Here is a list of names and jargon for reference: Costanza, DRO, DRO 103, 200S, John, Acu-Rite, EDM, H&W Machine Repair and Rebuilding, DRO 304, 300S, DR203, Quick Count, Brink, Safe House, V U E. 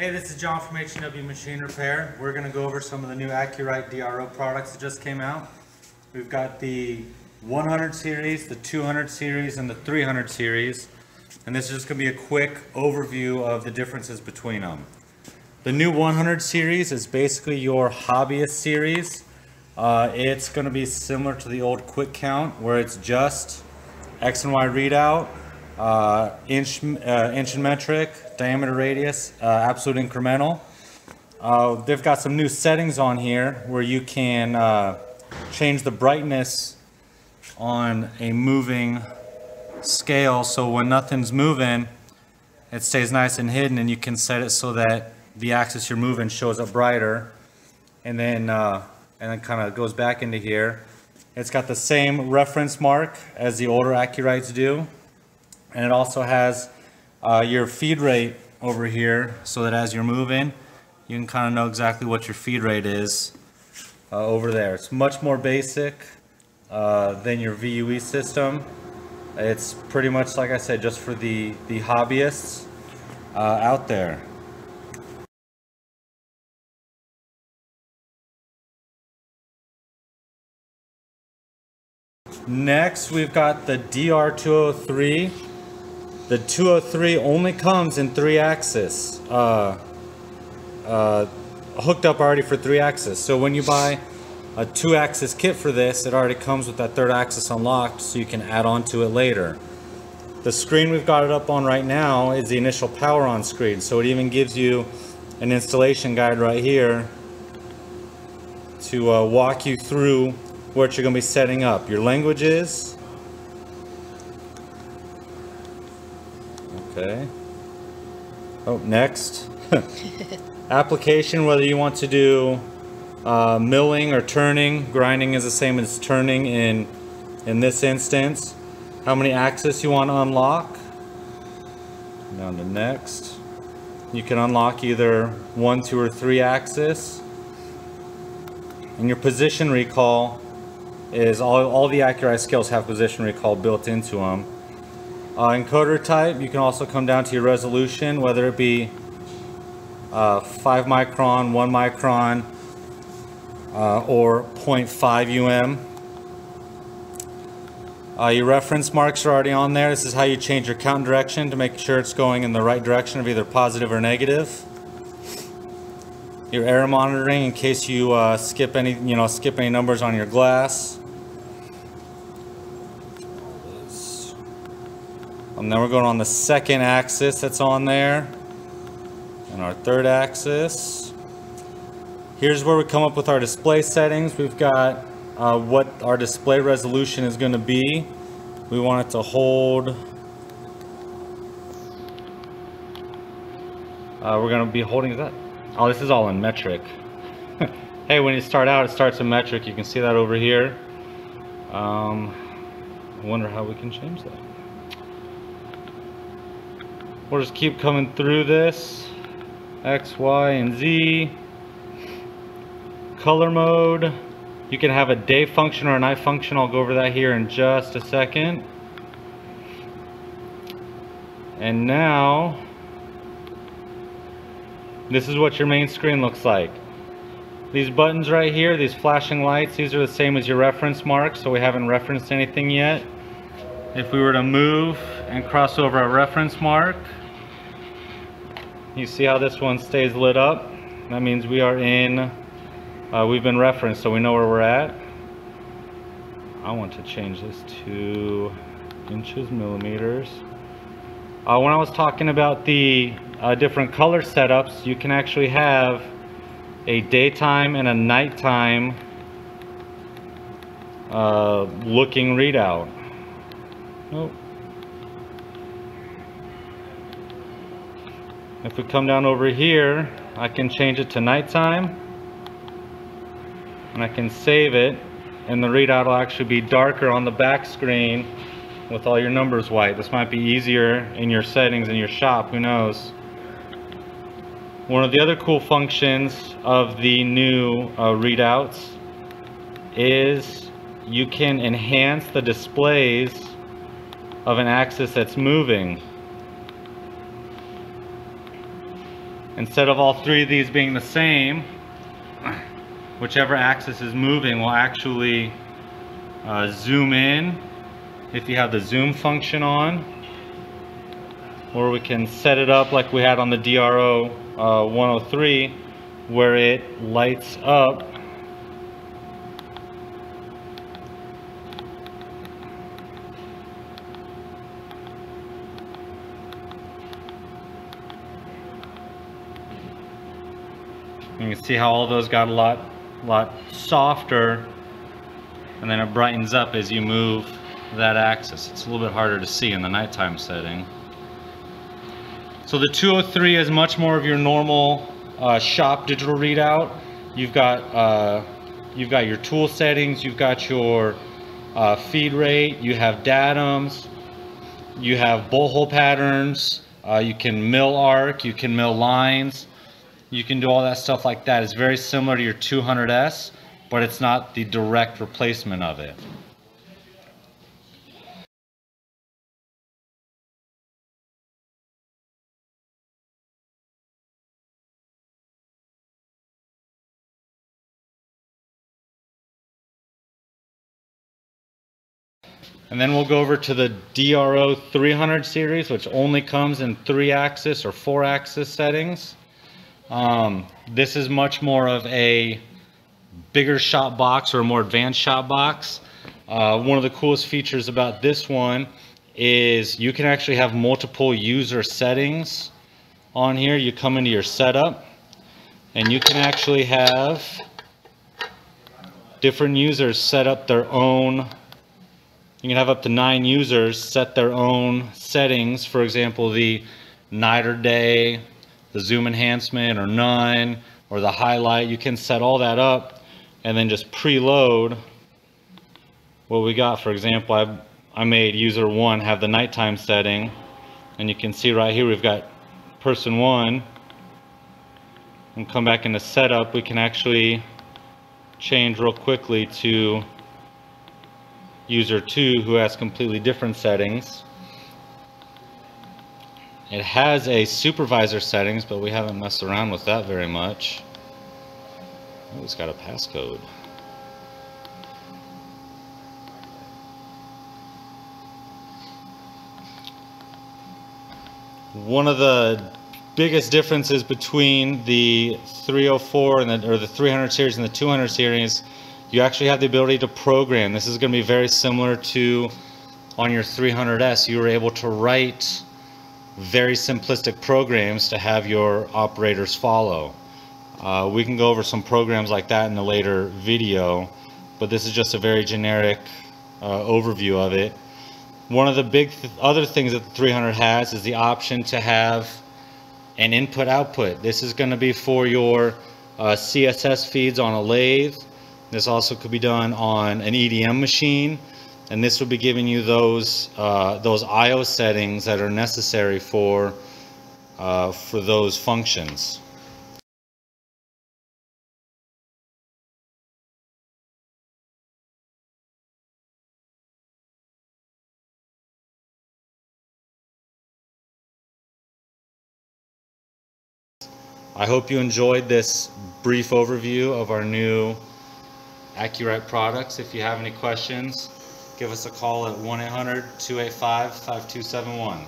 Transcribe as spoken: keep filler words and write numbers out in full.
Hey, this is John from H and W Machine Repair. We're going to go over some of the new Acu-Rite D R O products that just came out. We've got the one hundred series, the two hundred series, and the three hundred series. And this is just going to be a quick overview of the differences between them. The new one hundred series is basically your hobbyist series. Uh, it's going to be similar to the old Quick Count, where it's just X and Y readout, uh, inch, uh, inch and metric, diameter radius, uh, absolute incremental. Uh, they've got some new settings on here where you can uh, change the brightness on a moving scale, so when nothing's moving, it stays nice and hidden, and you can set it so that the axis you're moving shows up brighter, and then uh, and then kind of goes back into here. It's got the same reference mark as the older Acu-Rites do, and it also has uh, your feed rate over here, so that as you're moving, you can kind of know exactly what your feed rate is uh, over there. It's much more basic uh, than your V U E system. It's pretty much, like I said, just for the, the hobbyists uh, out there. Next, we've got the D R two oh three. The two oh three only comes in three axis, uh, uh, hooked up already for three axis. So when you buy a two axis kit for this, it already comes with that third axis unlocked, so you can add on to it later. The screen we've got it up on right now is the initial power on screen, so it even gives you an installation guide right here to uh, walk you through what you're going to be setting up. Your languages. Okay. Oh, next. Application, whether you want to do uh, milling or turning. Grinding is the same as turning in, in this instance. How many axes you want to unlock. Down to next. You can unlock either one, two, or three axis. And your position recall is all, all the Acu-Rite scales have position recall built into them. Uh, encoder type, you can also come down to your resolution, whether it be uh, five micron, one micron, uh, or zero point five U M. Uh, your reference marks are already on there. This is how you change your count direction to make sure it's going in the right direction of either positive or negative. Your error monitoring in case you uh, skip any, you know, skip any numbers on your glass. And then we're going on the second axis that's on there, and our third axis. Here's where we come up with our display settings. We've got uh, what our display resolution is going to be. We want it to hold. Uh, we're going to be holding that. Oh, this is all in metric. Hey, when you start out, it starts in metric. You can see that over here. Um, I wonder how we can change that. We'll just keep coming through this. X, Y, and Z. Color mode. You can have a day function or a night function. I'll go over that here in just a second. And now, this is what your main screen looks like. These buttons right here, these flashing lights, these are the same as your reference marks, so we haven't referenced anything yet. If we were to move and cross over our reference mark, you see how this one stays lit up. That means we are in, uh, we've been referenced, so we know where we're at. I want to change this to inches, millimeters. Uh, when I was talking about the uh, different color setups, you can actually have a daytime and a nighttime uh, looking readout. Nope. If we come down over here, I can change it to nighttime, and I can save it, and the readout will actually be darker on the back screen with all your numbers white. This might be easier in your settings in your shop, who knows. One of the other cool functions of the new uh, readouts is you can enhance the displays of an axis that's moving. Instead of all three of these being the same, whichever axis is moving will actually uh, zoom in if you have the zoom function on, or we can set it up like we had on the D R O uh, one oh three, where it lights up . You can see how all those got a lot, lot softer, and then it brightens up as you move that axis. It's a little bit harder to see in the nighttime setting. So the two oh three is much more of your normal uh, shop digital readout. You've got uh, you've got your tool settings, you've got your uh, feed rate, you have datums, you have bowl hole patterns, uh, you can mill arc, you can mill lines. You can do all that stuff like that. It's very similar to your two hundred S, but it's not the direct replacement of it. And then we'll go over to the D R O three hundred series, which only comes in three axis or four axis settings. Um, this is much more of a bigger shop box or a more advanced shop box. Uh, one of the coolest features about this one is you can actually have multiple user settings on here. You come into your setup and you can actually have different users set up their own. You can have up to nine users set their own settings. For example, the night or day, the zoom enhancement or none, or the highlight. You can set all that up and then just preload what we got. For example, I, I made user one have the nighttime setting, and you can see right here we've got person one, and come back into setup. We can actually change real quickly to user two, who has completely different settings. It has a supervisor settings, but we haven't messed around with that very much. Oh, it's got a passcode. One of the biggest differences between the three oh four and the, or the three hundred series and the two hundred series, you actually have the ability to program. This is going to be very similar to on your three hundred S. You were able to write very simplistic programs to have your operators follow. Uh, we can go over some programs like that in a later video, but this is just a very generic uh, overview of it. One of the big th other things that the three hundred has is the option to have an input-output. This is going to be for your uh, C S S feeds on a lathe. This also could be done on an E D M machine. And this will be giving you those uh, those I O settings that are necessary for uh, for those functions. I hope you enjoyed this brief overview of our new Acu-Rite products. If you have any questions, give us a call at one eight hundred, two eight five, five two seven one.